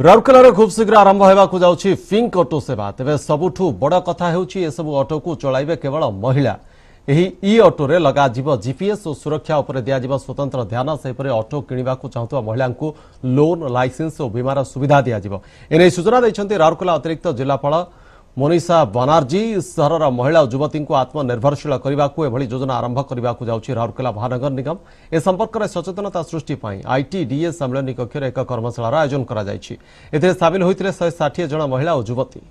राउरकेला खूबशीघ्र आरंभ होगा जाऊँगी फिंक अटो सेवा। तेज सबुठू बड़ कथा होसबू अटो को चलाइबे केवल महिला। ई अटो रे लगाजिव जीपीएस और सुरक्षा उपर दिया स्वतंत्र ध्यान। से अटो किणवाक चाहूता महिला को लोन लाइसेंस और बीमार सुविधा दिजाव। एने सूचना देते राउरकेला अतिरिक्त जिलापाल मोनिसा बनार्जी। शहर महिला और युवती को आत्मनिर्भरशील करने योजना आरंभ करने जाऊँगी राउरकेला महानगर निगम। ए संपर्क में सचेतनता सृष्टि पर आईटीडीए सम्मेलन कक्ष में एक कर्मशाला आयोजन कर शामिल होते 160 जन महिला और युवती।